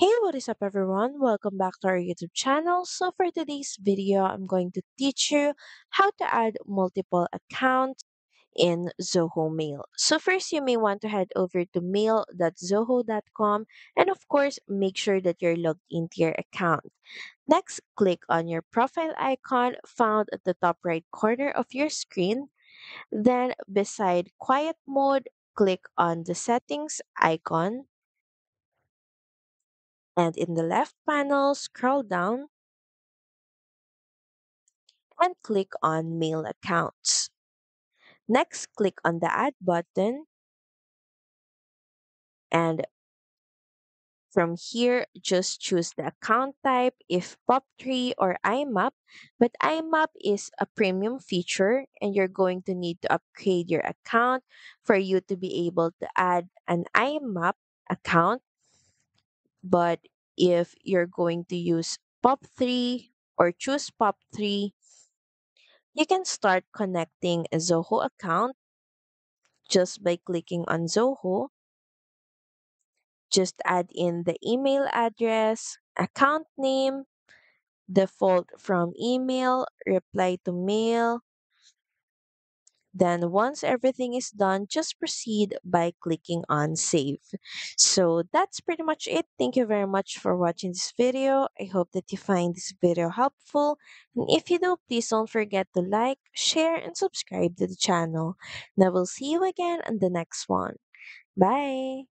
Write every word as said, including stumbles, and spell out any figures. Hey, what is up everyone? Welcome back to our YouTube channel. So for today's video, I'm going to teach you how to add multiple accounts in Zoho Mail. So first, you may want to head over to mail dot zoho dot com and of course, make sure that you're logged into your account. Next, click on your profile icon found at the top right corner of your screen. Then beside quiet mode, click on the settings icon. And in the left panel, scroll down and click on Mail Accounts. Next, click on the Add button. And from here, just choose the account type if pop three or I M A P. But I M A P is a premium feature and you're going to need to upgrade your account for you to be able to add an I M A P account. But if you're going to use pop three or choose pop three, you can start connecting a Zoho account just by clicking on Zoho. Just add in the email address, account name, default from email, reply to mail. Then once everything is done, just proceed by clicking on save. So that's pretty much it. Thank you very much for watching this video. I hope that you find this video helpful. And if you do, please don't forget to like, share, and subscribe to the channel. And I will see you again on the next one. Bye!